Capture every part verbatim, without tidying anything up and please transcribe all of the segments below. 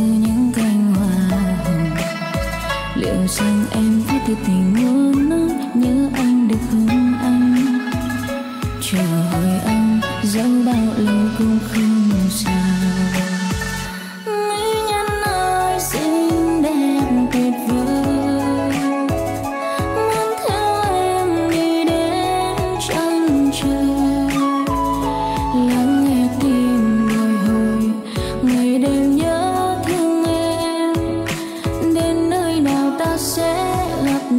những cánh hoa hồng. Liệu rằng em viết từ tình ngỡ nước, nhớ anh được hương anh, chờ hồi anh dẫu bao lâu cũng không sao. Mỹ nhân ơi xinh đẹp tuyệt vời, mang theo em đi đến chân trời, lắng nghe tim ngồi hồi ngày đêm nhớ thương em, đến nơi nào ta sẽ gặp lại.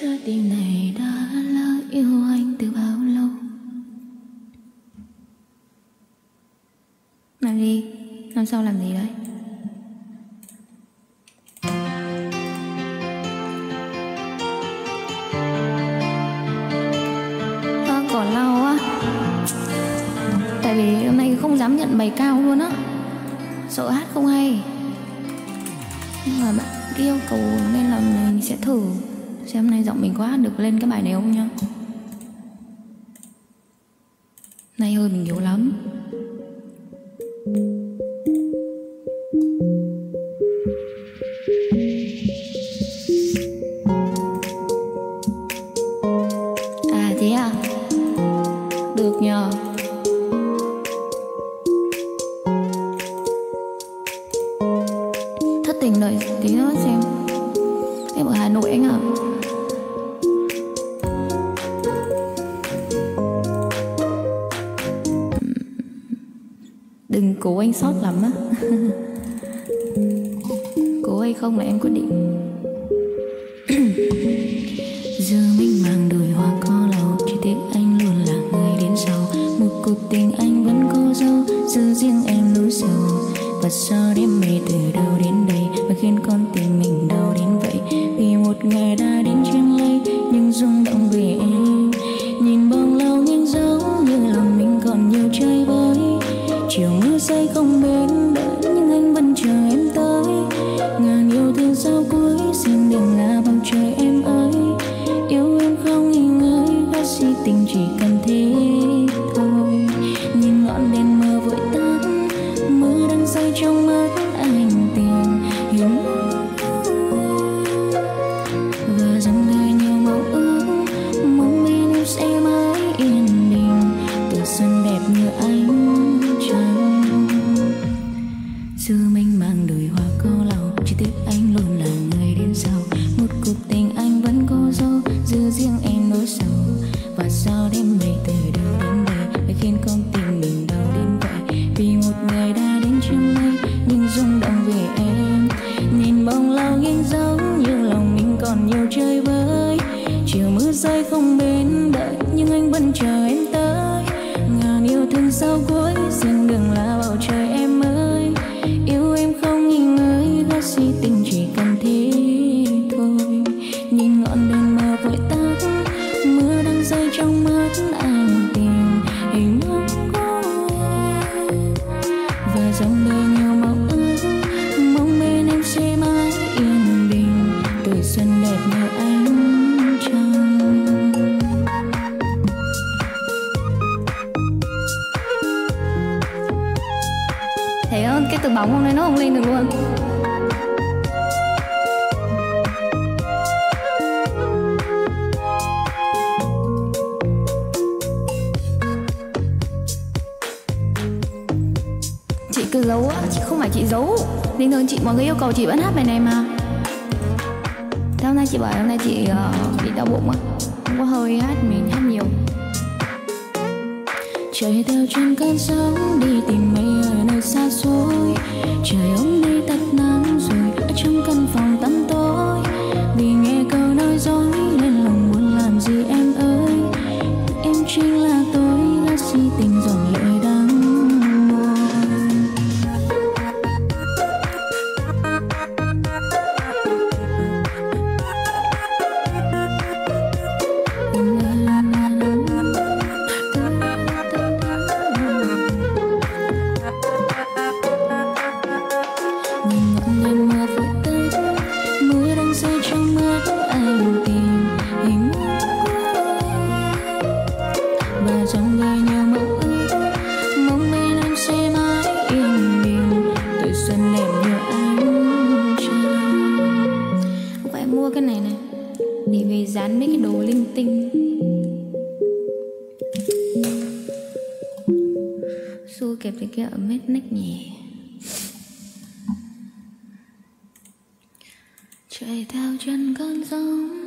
Trái tim này đã lỡ yêu anh từ bao lâu. Làm gì? Năm sau làm gì đấy? À, cỏ lau á. Tại vì hôm nay không dám nhận bài cao luôn á, sợ hát không hay. Nhưng mà bạn kia yêu cầu nên là mình sẽ thử xem nay giọng mình quá được lên cái bài này không nha. Nay hơi mình yếu lắm. À thế à? Được nhờ. Thất tình đợi tí nữa xem. Em ở Hà Nội anh ạ. À? Đừng cố anh sót lắm á. Cố hay không là em quyết định. Giờ mình mang đùi hoa có lâu, chỉ tiếc anh luôn là người đến sau. Một cuộc tình anh vẫn cô dâu, giữ riêng em núi sầu. Và sao đêm mê từ đâu đến đây mà khiến con tim mình đau đến vậy? Vì một ngày đã đến trên lây nhưng rung động về em. Nhìn bông lau nghiêng dấu như lòng mình còn nhiều chơi với. Chiều mưa say không bên đợi nhưng anh vẫn chờ em tới. Ngàn yêu thương sao cuối xin đừng là bằng trời em ơi. Yêu em không nghỉ ngơi, bác sĩ tình chỉ cần thế thôi. Nhìn ngọn đèn mờ vội tắt, mưa đang rơi trong mắt anh tình hiếm. Và dòng đời nhiều màu ước, mong bên em sẽ mãi yên bình. Từ xuân đẹp như anh. Giờ mênh mang đời hoa cô lâu, chỉ tiếc anh luôn là người đến sau. Một cuộc tình anh vẫn cô dâu, giữ riêng em nỗi sầu. Và sao đêm mây từ đâu đến đây mới khiến con tim mình đau đến vậy? Vì một ngày đã đến trong mây nhưng rung động về em. Nhìn bông lau nghiêng giống như lòng mình còn nhiều chơi với. Chiều mưa rơi không bên đợi nhưng anh vẫn chờ em tới. Ngàn yêu thương sao cuối riêng đừng là bầu trời em ơi. Yêu em không nghỉ ngơi, bác sĩ tình chỉ cần thế thôi. Nhìn ngọn đèn mờ vội tắt, mưa đang rơi trong mắt anh tìm hình bóng của em. Và dòng đời nhiều màu ước, mong bên em sẽ mãi yên bình. Tuổi xuân đẹp như ánh trăng. cái từ bóng hôm nay nó không lên được luôn. Chị cứ giấu á, chị không phải chị giấu. Bình thường chị mọi người yêu cầu chị vẫn hát bài này mà. Thế hôm nay chị bảo hôm nay chị uh, bị đau bụng á, không có hơi hát, mình hát nhiều. Trời theo trên cơn sóng đi tìm mây ở nơi xa xôi. Trời hôm nay tắt nắng rồi ở trong căn phòng tăm tối. Vì nghe câu nói dối nên lòng muốn làm gì em ơi. Em chính là tôi đã si tình dòng lệ đắng môi. Kia ở mét nách nhẹ. Trời theo chân con giống